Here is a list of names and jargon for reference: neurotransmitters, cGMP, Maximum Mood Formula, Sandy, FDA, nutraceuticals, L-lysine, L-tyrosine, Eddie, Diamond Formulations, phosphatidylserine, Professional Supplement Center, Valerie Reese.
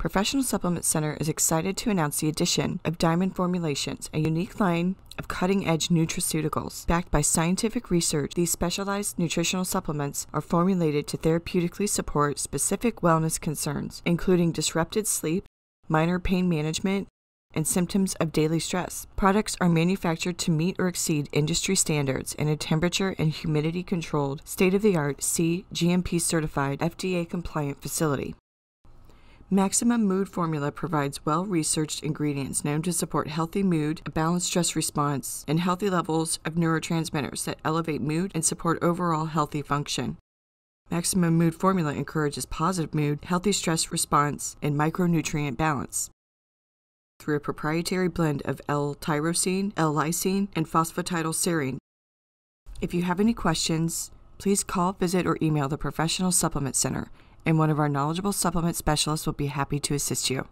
Professional Supplement Center is excited to announce the addition of Diamond Formulations, a unique line of cutting-edge nutraceuticals. Backed by scientific research, these specialized nutritional supplements are formulated to therapeutically support specific wellness concerns, including disrupted sleep, minor pain management, and symptoms of daily stress. Products are manufactured to meet or exceed industry standards in a temperature and humidity controlled, state-of-the-art cGMP certified, FDA compliant facility. Maximum Mood Formula provides well-researched ingredients known to support healthy mood, a balanced stress response, and healthy levels of neurotransmitters that elevate mood and support overall healthy function. Maximum Mood Formula encourages positive mood, healthy stress response, and micronutrient balance. Through a proprietary blend of L-tyrosine, L-lysine, and phosphatidylserine. If you have any questions, please call, visit, or email the Professional Supplement Center, and one of our knowledgeable supplement specialists will be happy to assist you.